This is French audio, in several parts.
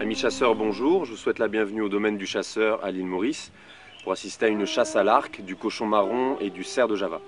Amis chasseurs, bonjour, je vous souhaite la bienvenue au domaine du chasseur à l'île Maurice pour assister à une chasse à l'arc du cochon marron et du cerf de Java.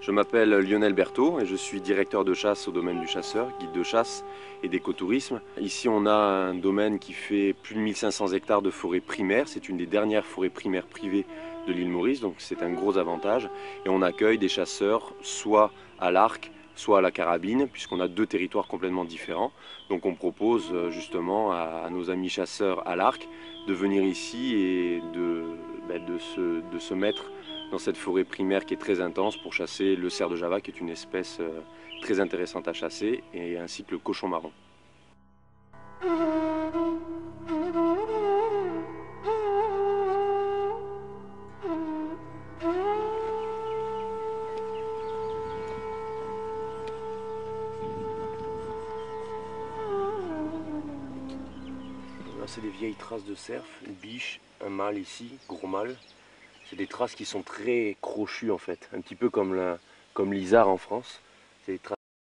Je m'appelle Lionel Berthault et je suis directeur de chasse au domaine du chasseur, guide de chasse et d'écotourisme. Ici on a un domaine qui fait plus de 1500 hectares de forêt primaire, c'est une des dernières forêts primaires privées de l'île Maurice, donc c'est un gros avantage. Et on accueille des chasseurs soit à l'arc, soit à la carabine, puisqu'on a deux territoires complètement différents. Donc on propose justement à nos amis chasseurs à l'arc de venir ici et de se mettre dans cette forêt primaire qui est très intense pour chasser le cerf de Java, qui est une espèce très intéressante à chasser, et ainsi que le cochon marron. C'est des vieilles traces de cerf, une biche, un mâle ici, gros mâle. C'est des traces qui sont très crochues en fait, un petit peu comme l'Isard en France.